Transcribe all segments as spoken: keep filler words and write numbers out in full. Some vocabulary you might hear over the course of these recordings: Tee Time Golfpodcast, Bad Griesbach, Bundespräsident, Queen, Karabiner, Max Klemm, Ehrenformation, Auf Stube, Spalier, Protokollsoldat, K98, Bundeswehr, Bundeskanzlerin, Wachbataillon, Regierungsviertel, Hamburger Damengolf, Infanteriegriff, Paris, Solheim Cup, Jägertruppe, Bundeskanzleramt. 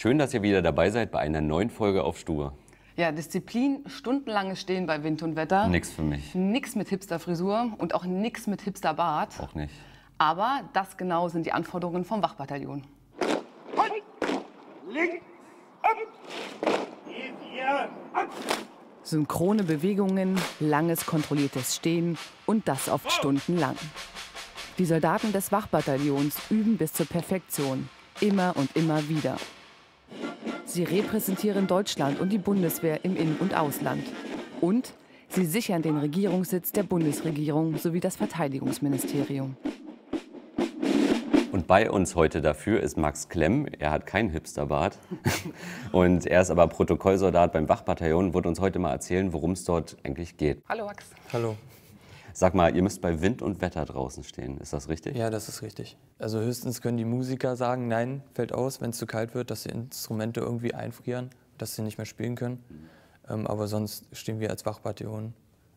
Schön, dass ihr wieder dabei seid bei einer neuen Folge auf Stur. Ja, Disziplin, stundenlanges Stehen bei Wind und Wetter. Nix für mich. Nix mit Hipster-Frisur und auch nix mit Hipster-Bart. Auch nicht. Aber das genau sind die Anforderungen vom Wachbataillon. Synchrone Bewegungen, langes kontrolliertes Stehen und das oft stundenlang. Die Soldaten des Wachbataillons üben bis zur Perfektion, immer und immer wieder. Sie repräsentieren Deutschland und die Bundeswehr im In- und Ausland. Und sie sichern den Regierungssitz der Bundesregierung sowie das Verteidigungsministerium. Und bei uns heute dafür ist Max Klemm. Er hat keinen Hipsterbart. Und er ist aber Protokollsoldat beim Wachbataillon, wird uns heute mal erzählen, worum es dort eigentlich geht. Hallo Max. Hallo. Sag mal, ihr müsst bei Wind und Wetter draußen stehen, ist das richtig? Ja, das ist richtig. Also höchstens können die Musiker sagen, nein, fällt aus, wenn es zu kalt wird, dass die Instrumente irgendwie einfrieren, dass sie nicht mehr spielen können. Ähm, aber sonst stehen wir als Wachbataillon,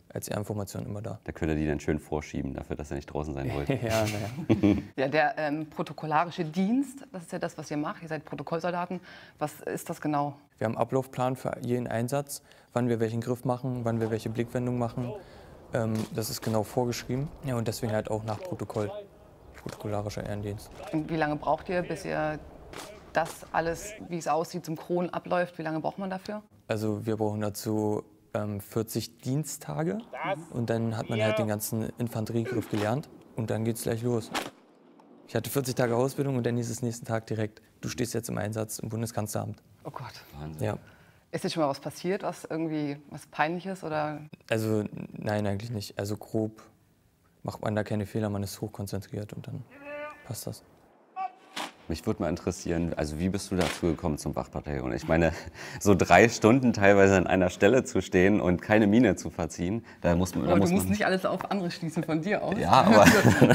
als Ehrenformation immer da. Da könnt ihr die dann schön vorschieben, dafür, dass ihr nicht draußen sein wollt. ja, naja. ja, der ähm, protokollarische Dienst, das ist ja das, was ihr macht, ihr seid Protokollsoldaten. Was ist das genau? Wir haben einen Ablaufplan für jeden Einsatz, wann wir welchen Griff machen, wann wir welche Blickwendung machen. Das ist genau vorgeschrieben, ja, und deswegen halt auch nach Protokoll, protokollarischer Ehrendienst. Und wie lange braucht ihr, bis ihr das alles, wie es aussieht, synchron abläuft? Wie lange braucht man dafür? Also wir brauchen dazu ähm, vierzig Diensttage und dann hat man halt den ganzen Infanteriegriff gelernt und dann geht's gleich los. Ich hatte vierzig Tage Ausbildung und dann hieß es nächsten Tag direkt, du stehst jetzt im Einsatz im Bundeskanzleramt. Oh Gott. Wahnsinn. Ja. Ist dir schon mal was passiert, was irgendwie was Peinliches oder? Also nein, eigentlich nicht. Also grob macht man da keine Fehler, man ist hochkonzentriert und dann passt das. Mich würde mal interessieren, also wie bist du dazu gekommen zum Wachbataillon? Ich meine, so drei Stunden teilweise an einer Stelle zu stehen und keine Miene zu verziehen, da muss man... Aber muss du musst man nicht alles auf andere schließen von dir aus. Ja, aber...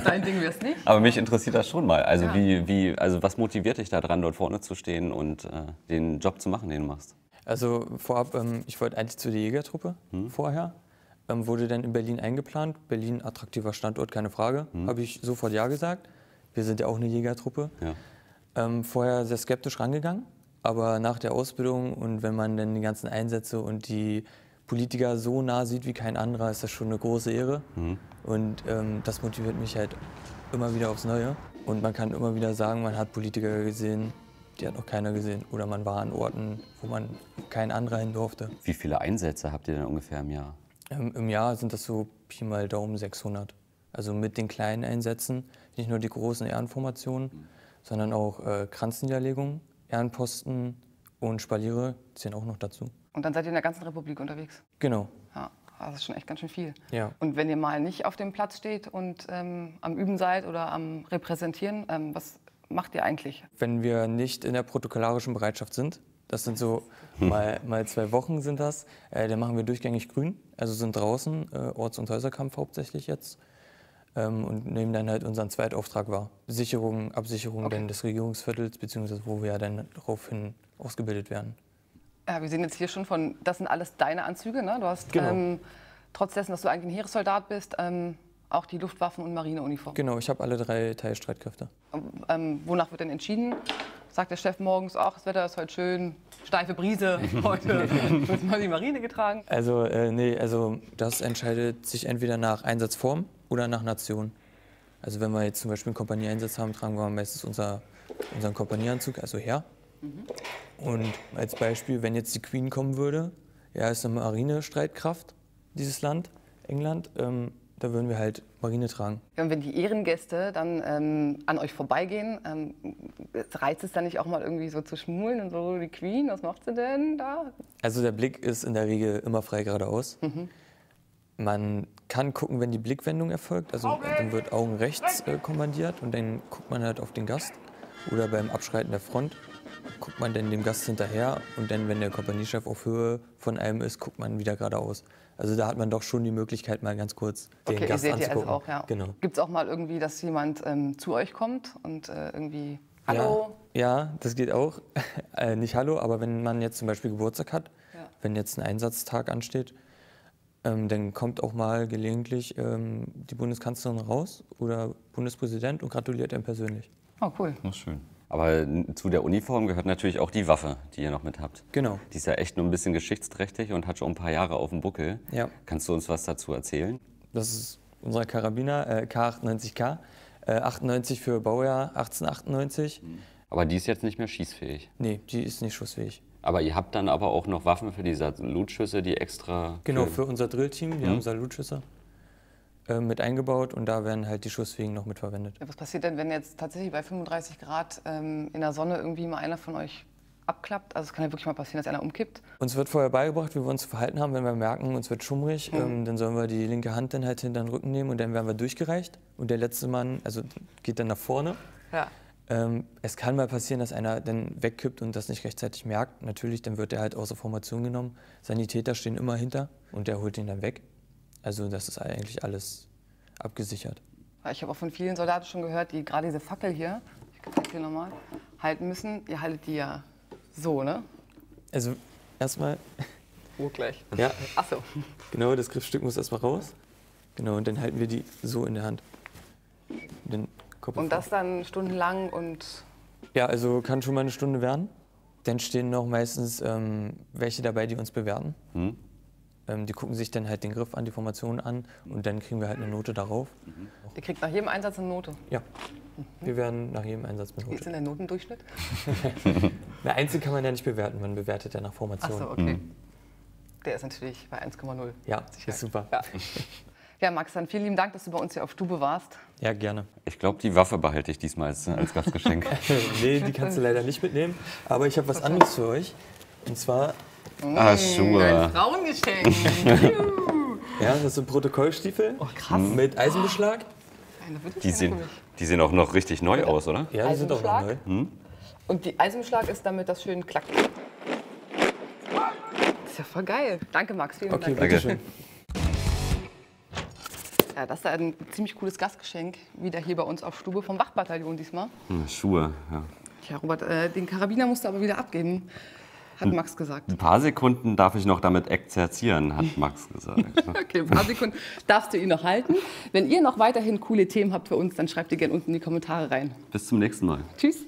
Dein Ding wär's nicht. Aber mich interessiert das schon mal. Also, ja. wie, wie, also was motiviert dich daran, dort vorne zu stehen und äh, den Job zu machen, den du machst? Also vorab, ähm, ich wollte eigentlich zu der Jägertruppe hm. vorher, ähm, wurde dann in Berlin eingeplant. Berlin, attraktiver Standort, keine Frage, hm. habe ich sofort ja gesagt. Wir sind ja auch eine Jägertruppe. Ja. Ähm, vorher sehr skeptisch rangegangen, aber nach der Ausbildung und wenn man dann die ganzen Einsätze und die Politiker so nah sieht wie kein anderer, ist das schon eine große Ehre. Hm. Und ähm, das motiviert mich halt immer wieder aufs Neue. Und man kann immer wieder sagen, man hat Politiker gesehen, die hat noch keiner gesehen. Oder man war an Orten, wo man kein anderer hin durfte. Wie viele Einsätze habt ihr denn ungefähr im Jahr? Ähm, Im Jahr sind das so Pi mal Daumen sechshundert. Also mit den kleinen Einsätzen, nicht nur die großen Ehrenformationen, mhm. sondern auch äh, Kranzniederlegungen, Ehrenposten und Spaliere zählen auch noch dazu. Und dann seid ihr in der ganzen Republik unterwegs? Genau. Ja, das ist schon echt ganz schön viel. Ja. Und wenn ihr mal nicht auf dem Platz steht und ähm, am Üben seid oder am Repräsentieren, ähm, was macht ihr eigentlich? Wenn wir nicht in der protokollarischen Bereitschaft sind, das sind so mal, mal zwei Wochen sind das, äh, dann machen wir durchgängig grün, also sind draußen, äh, Orts- und Häuserkampf hauptsächlich jetzt ähm, und nehmen dann halt unseren Zweitauftrag wahr. Sicherung, Absicherung okay. dann des Regierungsviertels, beziehungsweise wo wir ja dann daraufhin ausgebildet werden. Ja, wir sehen jetzt hier schon von, das sind alles deine Anzüge, ne? Du hast genau. ähm, trotz dessen, dass du eigentlich ein Heeressoldat bist, ähm, auch die Luftwaffen- und Marineuniform. Genau, ich habe alle drei Teilstreitkräfte. Ähm, wonach wird denn entschieden? Sagt der Chef morgens, ach, das Wetter ist heute schön, steife Brise, heute wird mal die Marine getragen? Also, äh, nee, also das entscheidet sich entweder nach Einsatzform oder nach Nation. Also wenn wir jetzt zum Beispiel einen Kompanieeinsatz haben, tragen wir meistens unser, unseren Kompanieanzug, also her. Mhm. Und als Beispiel, wenn jetzt die Queen kommen würde, ja, ist eine Marinestreitkraft, dieses Land, England, ähm, da würden wir halt Marine tragen. Ja, und wenn die Ehrengäste dann ähm, an euch vorbeigehen, ähm, reizt es dann nicht auch mal irgendwie so zu schmulen und so, die Queen, was macht sie denn da? Also der Blick ist in der Regel immer frei geradeaus. Mhm. Man kann gucken, wenn die Blickwendung erfolgt, also okay. dann wird Augen rechts äh, kommandiert und dann guckt man halt auf den Gast. Oder beim Abschreiten der Front guckt man dann dem Gast hinterher und dann, wenn der Kompaniechef auf Höhe von einem ist, guckt man wieder geradeaus. Also da hat man doch schon die Möglichkeit, mal ganz kurz den okay, Gast ihr seht anzugucken. Also auch, ja. Genau. Gibt es auch mal irgendwie, dass jemand ähm, zu euch kommt und äh, irgendwie hallo? Ja, ja, das geht auch. äh, nicht hallo, aber wenn man jetzt zum Beispiel Geburtstag hat, ja. wenn jetzt ein Einsatztag ansteht, ähm, dann kommt auch mal gelegentlich ähm, die Bundeskanzlerin raus oder Bundespräsident und gratuliert einem persönlich. Oh, cool. Das ist schön. Aber zu der Uniform gehört natürlich auch die Waffe, die ihr noch mit habt. Genau. Die ist ja echt nur ein bisschen geschichtsträchtig und hat schon ein paar Jahre auf dem Buckel. Ja. Kannst du uns was dazu erzählen? Das ist unser Karabiner, äh, K achtundneunzig K, äh, achtundneunzig für Baujahr achtzehnhundertachtundneunzig. Aber die ist jetzt nicht mehr schießfähig? Nee, die ist nicht schussfähig. Aber ihr habt dann aber auch noch Waffen für die Salutschüsse, die extra... Genau, für unser Drillteam, wir mhm. haben Salutschüsse äh, mit eingebaut und da werden halt die Schussfähigen noch mit verwendet. Ja, was passiert denn, wenn jetzt tatsächlich bei fünfunddreißig Grad ähm, in der Sonne irgendwie mal einer von euch abklappt? Also es kann ja wirklich mal passieren, dass einer umkippt. Uns wird vorher beigebracht, wie wir uns zu verhalten haben, wenn wir merken, uns wird schummrig, mhm. ähm, dann sollen wir die linke Hand dann halt hinter den Rücken nehmen und dann werden wir durchgereicht und der letzte Mann also geht dann nach vorne. Ja. Ähm, es kann mal passieren, dass einer dann wegkippt und das nicht rechtzeitig merkt. Natürlich, dann wird er halt außer Formation genommen. Sanitäter stehen immer hinter und der holt ihn dann weg. Also das ist eigentlich alles abgesichert. Ich habe auch von vielen Soldaten schon gehört, die gerade diese Fackel hier, ich zeige dir nochmal, halten müssen. Ihr haltet die ja so, ne? Also erstmal... Ruhe gleich. Ja. Ach so. Genau, das Griffstück muss erstmal raus. Genau, und dann halten wir die so in der Hand. Dann und das dann stundenlang und... Ja, also kann schon mal eine Stunde werden. Dann stehen noch meistens ähm, welche dabei, die uns bewerten. Hm. Ähm, die gucken sich dann halt den Griff an, die Formation an und dann kriegen wir halt eine Note darauf. Mhm. Ihr kriegt nach jedem Einsatz eine Note? Ja, mhm. wir werden nach jedem Einsatz benotet. Wie ist denn der Notendurchschnitt? Na, Einzel kann man ja nicht bewerten, man bewertet ja nach Formation. Ach so, okay. Mhm. Der ist natürlich bei eins Komma null. Ja, Sicherheit. Ist super. Ja. Ja, Max, dann vielen lieben Dank, dass du bei uns hier auf Stube warst. Ja, gerne. Ich glaube, die Waffe behalte ich diesmal als, als Gastgeschenk. Nee, die kannst du leider nicht mitnehmen. Aber ich habe was anderes für euch. Und zwar... Mmh, ah, Schuhe. Ein Frauengeschenk. Ja, das sind Protokollstiefel. Oh, krass. Mit Eisenbeschlag. Oh. Die, sehen, die sehen auch noch richtig neu aus, oder? Ja, die sind auch noch neu. Hm? Und die Eisenbeschlag ist damit das schön klackt. Das ist ja voll geil. Danke, Max. Vielen okay, Dank. Danke schön. Ja, das ist ein ziemlich cooles Gastgeschenk, wieder hier bei uns auf Stube vom Wachbataillon diesmal. Hm, Schuhe, ja. Tja, Robert, äh, den Karabiner musst du aber wieder abgeben, hat Max gesagt. Ein paar Sekunden darf ich noch damit exerzieren, hat Max gesagt. Okay, ein paar Sekunden darfst du ihn noch halten. Wenn ihr noch weiterhin coole Themen habt für uns, dann schreibt ihr gerne unten in die Kommentare rein. Bis zum nächsten Mal. Tschüss.